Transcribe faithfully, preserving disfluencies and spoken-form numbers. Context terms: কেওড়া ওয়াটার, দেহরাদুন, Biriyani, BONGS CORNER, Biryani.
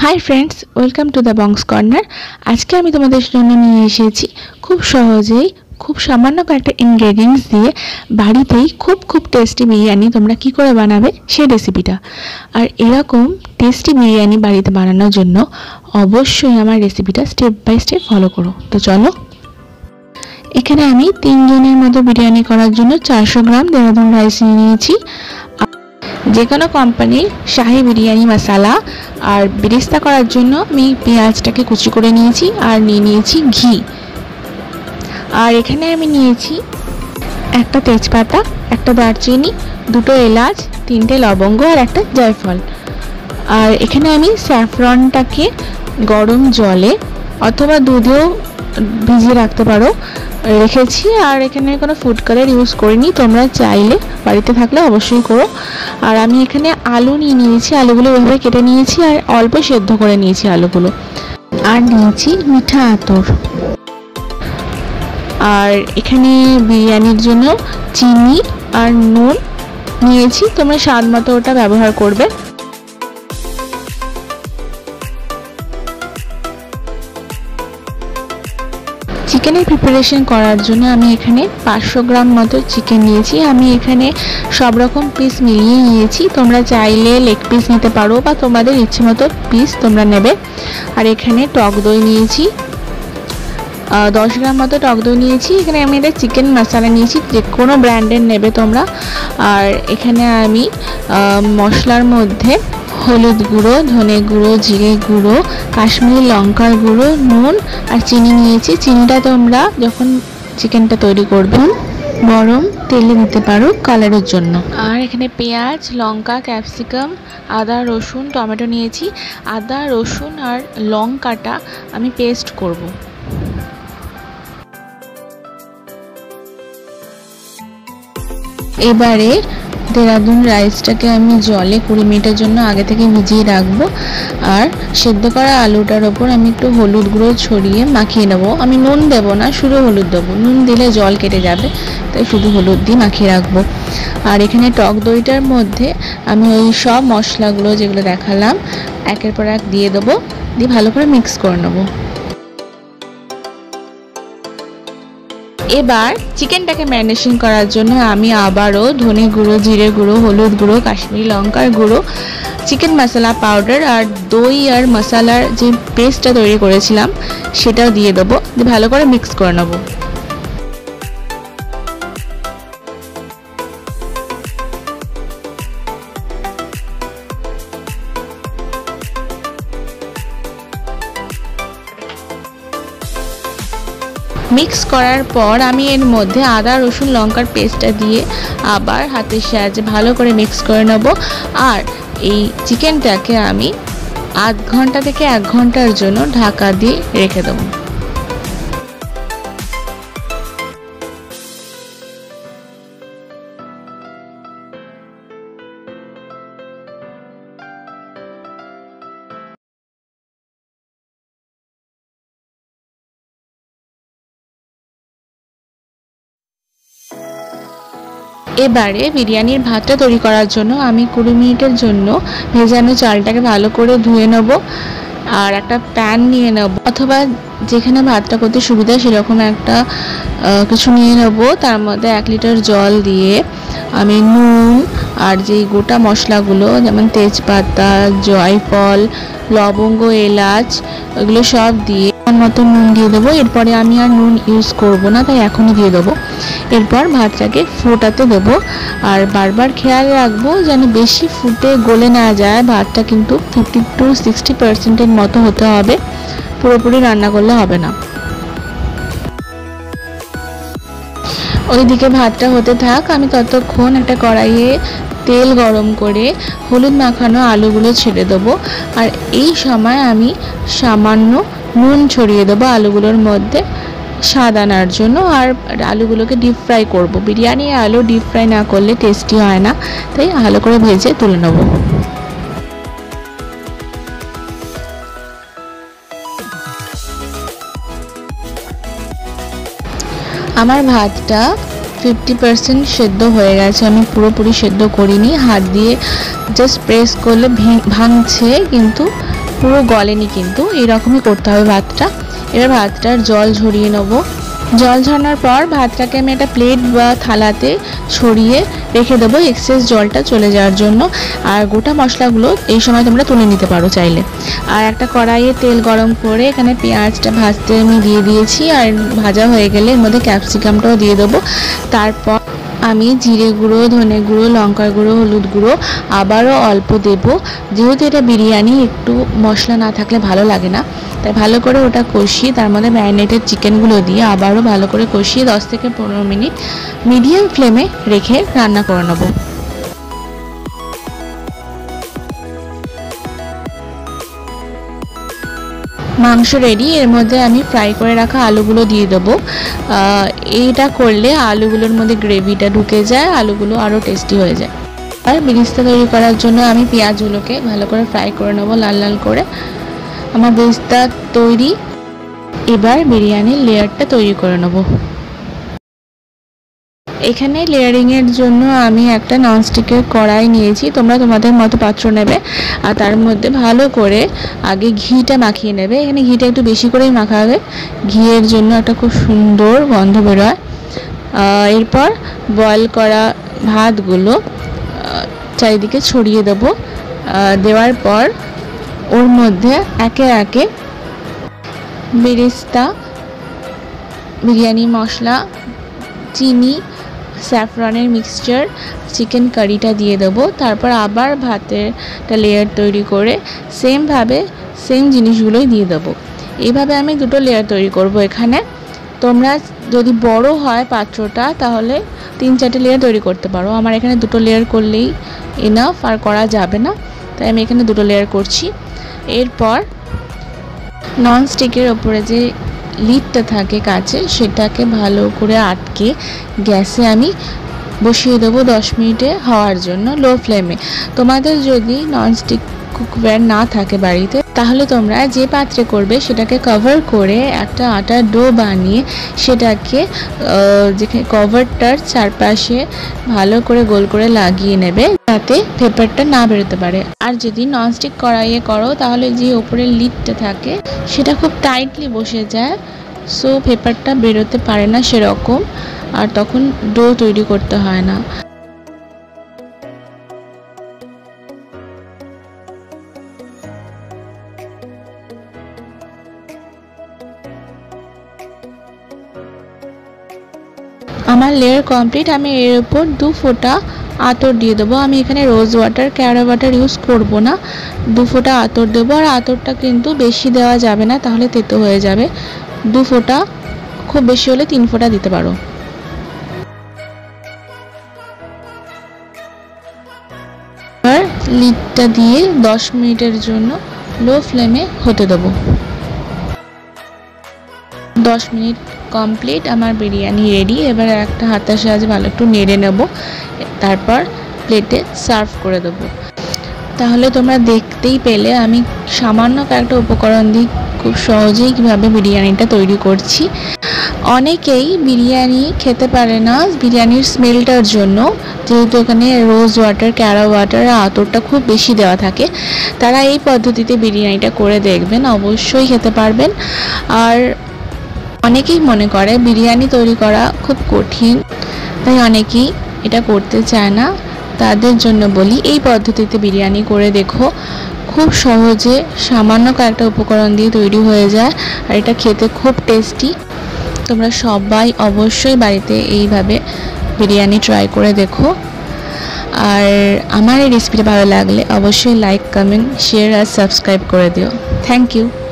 High friends welcome to the बंग्स corner. आज के आमी तुम्हादेर जोन्नो निये एसेछि खूब सहजेई खूब सामान्य कयेकटा इनग्रेडियेंट्स दिए बाड़ीतेई खूब खूब टेस्टी बिरियानी तोमरा कि करे बानाबे सेई रेसिपिटा। आर एरकम टेस्टी बिरियानी बाड़ीते बानानोर जोन्नो अवश्यई आमार रेसिपिटा स्टेप बाई स्टेप फलो करो। तो चलो एखाने आमी तीन जनेर मतो बिरियानी करार जोन्नो चारशो ग्राम देहरादून राइस निये नियेछि। जेकोनो कम्पानिर शाही बिरियानी मसाला और बिरिस्ता करार जोन्नो आमी पेंयाजटाके कुचि करे नियेछि और निये नियेछि घी। और एखाने आमी नियेछि एकटा तेजपाता, एकटा दारचिनी, दुटो एलाच, तीनटे लवंग और एकटा जायफल। और एखाने आमी सैफरनटाके गरम जले अथवा दुधेओ भिजिए राखते पारो रेखेछि। और एखाने कोनो फुड कालार यूज करिनि, तोमरा चाइले बाड़ीते थाकले अवश्यई करो। और आमी एखाने आलू निये नियेछि, आलूगुलो एभाबे केटे नियेछि और अल्प सेद्धो करे नियेछि आलूगुलो। और नियेछि मिठा आतुर। और एखाने बिरियानिर जोन्नो चिनि और नुन नियेछि, तोमरा स्वादमतो ओटा व्यवहार करबे। चिकेन प्रिपारेशन करार जोन्नो आमी एखाने पाँचशो ग्राम मतो चिकेन नियेछि। आमी एखाने सब रकम पिस मिलिए नियेछि, तोमरा चाइले लेग पिस निते पारो बा तोमादेर इच्छे मतो पिस तोमरा नेबे। और एखाने टक दई नियेछि, दस ग्राम मतो टक दई नियेछि। एखाने आमी एटा चिकेन मसाला नियेछि, जे कोनो ब्रैंडेर नेबे तोमरा। और एखाने आमी मशलार मध्ये हलुद गुड़ो, धने गुड़ो, जिरे गुड़ो, काश्मीरी लंकार गुड़ो, नून और चीनी नियेछि। चीनीटा तोमरा जखन चिकेनटा तैरि करबे गरम तेले दिते पारो कालारेर जोन्नो। आर एखाने पेंयाज, लंका, कैपसिकम, आदा, रसुन, टमेटो नियेछि। आदा, रसुन और लंकाटा आमी पेस्ट करबो। एबारे देहरादून राइसटाके आमी जले बीस मिनिटेर जोन्नो आगे थेके भिजिए राखबो। और सेद्धो करा आलुटार ओपर आमी एकटु हलुद गुँड़ो छड़िए माखिए नेब। आमी नुन देबो ना, शुधु हलुद देबो। नुन दिले जल केटे जाबे, ताई शुधु हलुद दिये माखिए राखबो। और एखाने टक दईटार मध्ये आमी ओई सब मशलागुलो जेगुलो देखालाम एकेर पर एक दिये देबो, दिये भालो करे मिक्स करे नेब। एबार चिकेनटाके मैरिनेशन करार जोन्नो आमी आबारो धने गुड़ो, जिरे गुड़ो, हलुद गुड़ो, काश्मीरी लंकार गुड़ो, चिकेन मसाला पाउडार और दई और मसालार जो पेस्टटा तैरि करेछिलाम सेटाओ दिये देबो, दिये भालो करे मिक्स करे नेब। मिक्स करार पर आमी एर मध्य आदा, रसुन, लंकार पेस्टटा दिए आबार हातेर साहाज्ये भालो करे मिक्स करे नेब। आर एई चिकेनटाके आमी आध घंटा थेके एक घंटार जोन्नो ढाका दिए रेखे देब। एबारे बिरियानिर भातटा तैरि करार जोन्नो आमी बीस मिनिटेर जोन्नो भेजानो चालटाके भालो करे धुए नेब। और एकटा पैन निये नेब अथवा जेखाने भातटा करते सुविधा सेरकम एकटा किछु निये नेब। तार मध्ये एक लिटार जल दिए आमी नुन और जे गोटा मशलागुलो जेमन तेजपाता, जयफल, लवंग, एलाच एगुलो सब दिए मतो नुन दिए देबो। एरपर आमी आर नुन यूज करब ना, ताई एखोनी दिए देबो। एरपर भातटाके फोटाते देबो और बार बार खेयाल राखबो जेन बेशी फुटे गले ना जाए। भातटा किन्तु फिफ्टी टू सिक्सटी पार्सेंटेर मतो होते होबे, पुरोपुरी रान्ना करले होबे ना। ओइदिके भातटा होते थाक, आमी ततक्षण एकटा कड़ाइये तेल गरम करे हलुद माखानो आलूगुलो छेड़े देबो। और एई समय आमी सामान्य नुन छड़िए देव आलूगुलोर मध्य स्वाद आनार जोन्नो। और आलूगुलोके डिप फ्राई करब, बिरियानि आलू डिप फ्राई ना करले टेस्टी हय ना, ताई आलू करे भेजे तुले नेब। आमार भातटा फिफ्टी पार्सेंट सेদ্ধ হয়ে গেছে, আমি পুরোপুরি সেদ্ধ করিনি। হাত দিয়ে জাস্ট প্রেস করলে ভাঙছে, কিন্তু পুরো গলেনি কিন্তু এরকমই করতে হবে ভাতটা। এবার ভাতটার জল ঝরিয়ে নেব। জল ঝরানোর পর ভাতটাকে আমি একটা প্লেট বা থালাতে ছড়িয়ে রেখে দেবো এক্সেস জলটা চলে যাওয়ার জন্য। আর গোটা মশলাগুলো এই সময় তোমরা তুলে নিতে পারো চাইলে। আর একটা কড়াইয়ে তেল গরম করে এখানে পেঁয়াজটা ভাজতে আমি দিয়ে দিয়েছি, আর ভাজা হয়ে গেলে এর মধ্যে ক্যাপসিকামটাও দিয়ে দেবো। তারপর আমি জিরে গুঁড়ো, ধনে গুঁড়ো, লঙ্কার গুঁড়ো, হলুদ গুঁড়ো আবারও অল্প দেবো, যেহেতু এটা বিরিয়ানি একটু মশলা না থাকলে ভালো লাগে না। তাই ভালো করে ওটা কষিয়ে তার মধ্যে ম্যারিনেটেড চিকেনগুলো দিয়ে আবারও ভালো করে কষিয়ে দশ থেকে পনেরো মিনিট মিডিয়াম ফ্লেমে রেখে রান্না করে নেবো। মাংস রেডি। এর মধ্যে আমি ফ্রাই করে রাখা আলুগুলো দিয়ে দেবো। এইটা করলে আলুগুলোর মধ্যে গ্রেভিটা ঢুকে যায়, আলুগুলো আরও টেস্টি হয়ে যায়। আর বিরিস্তা তৈরি করার জন্য আমি পেঁয়াজগুলোকে ভালো করে ফ্রাই করে নেবো লাল লাল করে। আমার বিরিস্তা তৈরি। এবার বিরিয়ানির লেয়ারটা তৈরি করে নেবো। এখানে লেয়ারিংয়ের জন্য আমি একটা ননস্টিকের কড়াই নিয়েছি, তোমরা তোমাদের মতো পাত্র নেবে। আর তার মধ্যে ভালো করে আগে ঘিটা মাখিয়ে নেবে। এখানে ঘিটা একটু বেশি করেই মাখা হবে, ঘিয়ের জন্য একটা খুব সুন্দর গন্ধ বেরোয়। এরপর বয়েল করা ভাতগুলো চারিদিকে ছড়িয়ে দেবো। দেওয়ার পর ওর মধ্যে একে একে বেরেস্তা, বিরিয়ানি মশলা, চিনি, স্যাফরনের মিক্সচার, চিকেন কারিটা দিয়ে দেবো। তারপর আবার ভাতের একটা লেয়ার তৈরি করে সেমভাবে সেম জিনিসগুলোই দিয়ে দেবো। এইভাবে আমি দুটো লেয়ার তৈরি করব। এখানে তোমরা যদি বড় হয় পাত্রটা তাহলে তিন চারটে লেয়ার তৈরি করতে পারো। আমার এখানে দুটো লেয়ার করলেই এনাফ, আর করা যাবে না, তাই আমি এখানে দুটো লেয়ার করছি। এরপর ননস্টিকের ওপরে যে লিডটা থাকে কাছে, সেটাকে ভালো করে আটকে গ্যাসে আমি বসিয়ে দেবো দশ মিনিটে হওয়ার জন্য লো ফ্লেমে। তোমাদের যদি ননস্টিক কুকওয়্যার না থাকে বাড়িতে, তাহলে তোমরা যে পাত্রে করবে সেটাকে কভার করে একটা আটার ডো বানিয়ে সেটাকে যেখানে কভারটার চারপাশে ভালো করে গোল করে লাগিয়ে নেবে যাতে পেপারটা না বেরোতে পারে। আর যদি ননস্টিক কড়াইয়ে করো তাহলে যে ওপরের লিডটা থাকে সেটা খুব টাইটলি বসে যায়, সো পেপারটা বেরোতে পারে না সেরকম, আর তখন ডো তৈরি করতে হয় না। আমার লেয়ার কমপ্লিট। আমি এর উপর দু ফোঁটা আতর দিয়ে দেবো। আমি এখানে রোজ ওয়াটার, কেওড়া ওয়াটার ইউজ করব না, দু ফোঁটা আতর দেবো। আর আতরটা কিন্তু বেশি দেওয়া যাবে না, তাহলে তেতো হয়ে যাবে। দু ফোঁটা, খুব বেশি হলে তিন ফোঁটা দিতে পারো। আর লিডটা দিয়ে দশ মিনিটের জন্য লো ফ্লেমে হতে দেবো। দশ মিনিট কমপ্লিট, আমার বিরিয়ানি রেডি। এবার একটা হাতের সাহায্যে ভালো একটু নেড়ে নেব, তারপর প্লেটে সার্ভ করে দেবো। তাহলে তোমরা দেখতেই পেলে আমি সামান্য কয়েকটা উপকরণ দিয়ে খুব সহজেই কীভাবে বিরিয়ানিটা তৈরি করছি। অনেকেই বিরিয়ানি খেতে পারে না বিরিয়ানির স্মেলটার জন্য, যেহেতু এখানে রোজ ওয়াটার, কেওড়া ওয়াটার আর আতরটা খুব বেশি দেওয়া থাকে। তারা এই পদ্ধতিতে বিরিয়ানিটা করে দেখবেন, অবশ্যই খেতে পারবেন। আর অনেকেই মনে করে বিরিয়ানি তৈরি করা খুব কঠিন, তাই অনেকেই এটা করতে চায় না। তাদের জন্য বলি এই পদ্ধতিতে বিরিয়ানি করে দেখো, খুব সহজে সামান্য কয়েকটা উপকরণ দিয়ে তৈরি হয়ে যায়, আর এটা খেতে খুব টেস্টি। তোমরা সবাই অবশ্যই বাড়িতে এইভাবে বিরিয়ানি ট্রাই করে দেখো। আর আমার এই রেসিপিটা ভালো লাগলে অবশ্যই লাইক, কমেন্ট, শেয়ার আর সাবস্ক্রাইব করে দিও। Thank you.